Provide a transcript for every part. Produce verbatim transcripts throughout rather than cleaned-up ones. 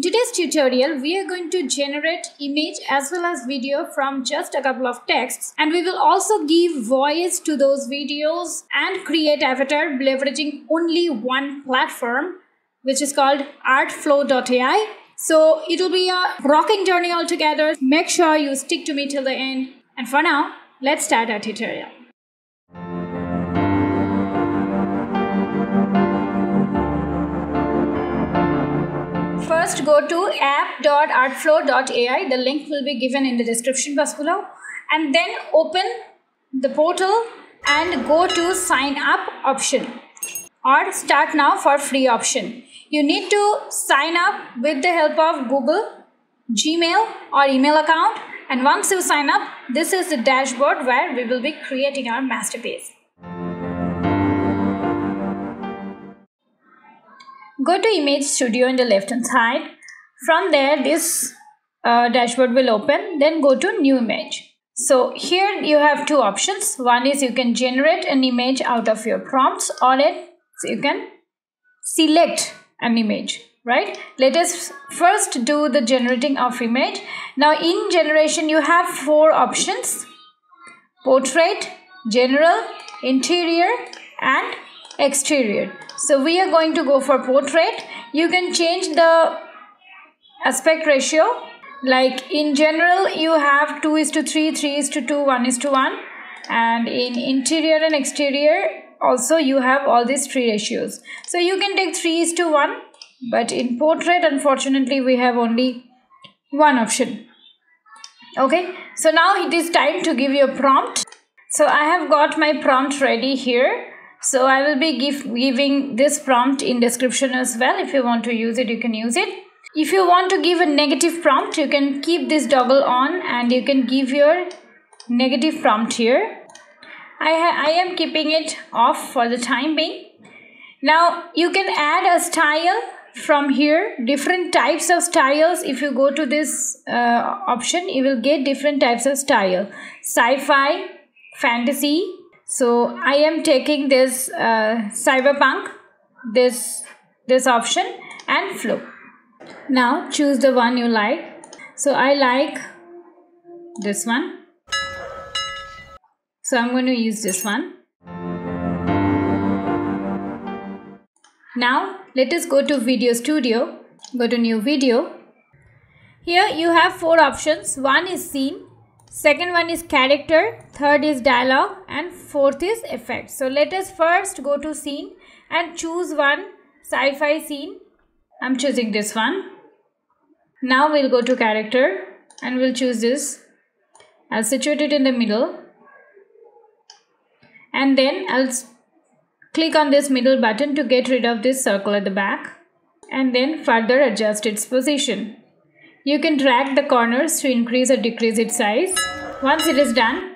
In today's tutorial, we are going to generate image as well as video from just a couple of texts, and we will also give voice to those videos and create avatar leveraging only one platform, which is called artflow dot A I. So it'll be a rocking journey altogether. Make sure you stick to me till the end. And for now, let's start our tutorial. First, go to app dot artflow dot A I. The link will be given in the description box below. And then open the portal and go to sign up option or start now for free option. You need to sign up with the help of Google, Gmail or email account. And once you sign up, this is the dashboard where we will be creating our masterpiece. Go to Image Studio in the left hand side. From there, this uh, dashboard will open. Then go to New Image. So here you have two options. One is you can generate an image out of your prompts, or it, so you can select an image, right? Let us first do the generating of image. Now in generation, you have four options: portrait, general, interior, and exterior. So we are going to go for portrait. You can change the aspect ratio. Like in general, you have two is to three, three is to two, one is to one. And in interior and exterior, also you have all these three ratios. So you can take three is to one. But in portrait, unfortunately, we have only one option. Okay. So now it is time to give your prompt. So I have got my prompt ready here. So I will be give, giving this prompt in description as well. If you want to use it, you can use it. If you want to give a negative prompt, you can keep this toggle on and you can give your negative prompt here. I, ha I am keeping it off for the time being. Now you can add a style from here, different types of styles. If you go to this uh, option, you will get different types of style. Sci-fi, fantasy. So I am taking this uh, cyberpunk, this, this option and flow. Now choose the one you like. So I like this one. So I'm going to use this one. Now let us go to Video Studio. Go to New Video. Here you have four options. One is Scene. Second one is character, third is dialogue, and fourth is effect. So let us first go to scene and choose one sci-fi scene. I'm choosing this one. Now we'll go to character and we'll choose this. I'll situate it in the middle. And then I'll click on this middle button to get rid of this circle at the back. And then further adjust its position. You can drag the corners to increase or decrease its size. Once it is done,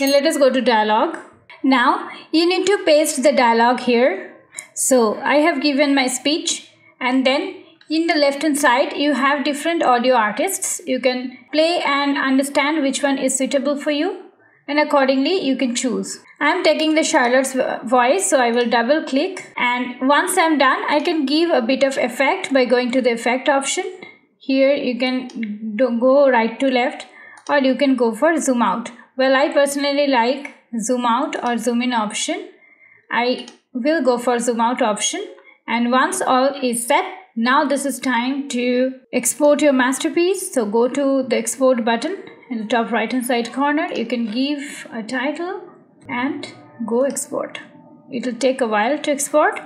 then let us go to dialogue. Now you need to paste the dialogue here. So I have given my speech, and then in the left hand side you have different audio artists. You can play and understand which one is suitable for you, and accordingly you can choose. I am taking the Charlotte's voice, so I will double click, and once I am done, I can give a bit of effect by going to the effect option. Here you can do, go right to left, or you can go for zoom out. Well, I personally like zoom out or zoom in option. I will go for zoom out option. And once all is set, now this is time to export your masterpiece. So go to the export button in the top right hand side corner. You can give a title and go export. It will take a while to export.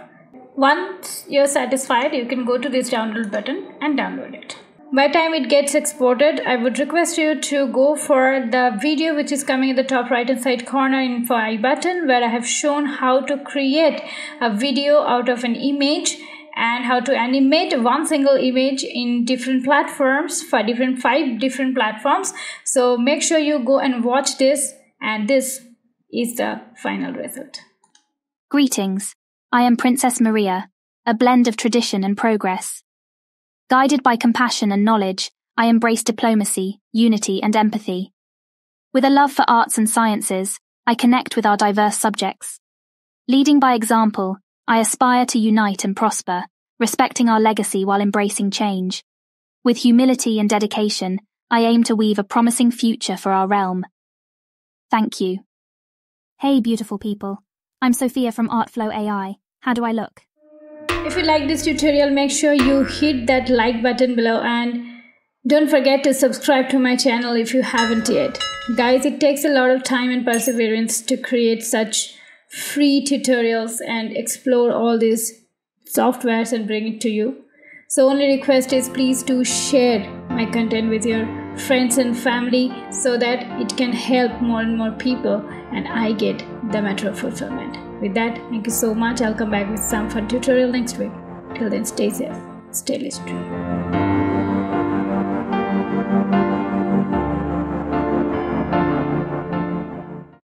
Once you're satisfied, you can go to this download button and download it. By the time it gets exported, I would request you to go for the video which is coming in the top right hand side corner in file button, where I have shown how to create a video out of an image and how to animate one single image in different platforms for different five different platforms. So make sure you go and watch this, and this is the final result. Greetings. I am Princess Maria, a blend of tradition and progress. Guided by compassion and knowledge, I embrace diplomacy, unity, and empathy. With a love for arts and sciences, I connect with our diverse subjects. Leading by example, I aspire to unite and prosper, respecting our legacy while embracing change. With humility and dedication, I aim to weave a promising future for our realm. Thank you. Hey beautiful people, I'm Sophia from artflow dot A I. How do I look? If you like this tutorial, make sure you hit that like button below and don't forget to subscribe to my channel if you haven't yet. Guys, it takes a lot of time and perseverance to create such free tutorials and explore all these softwares and bring it to you. So only request is please do share my content with your friends and family so that it can help more and more people and I get the matter of fulfillment. With that, thank you so much. I'll come back with some fun tutorial next week. Till then, stay safe, stay listening.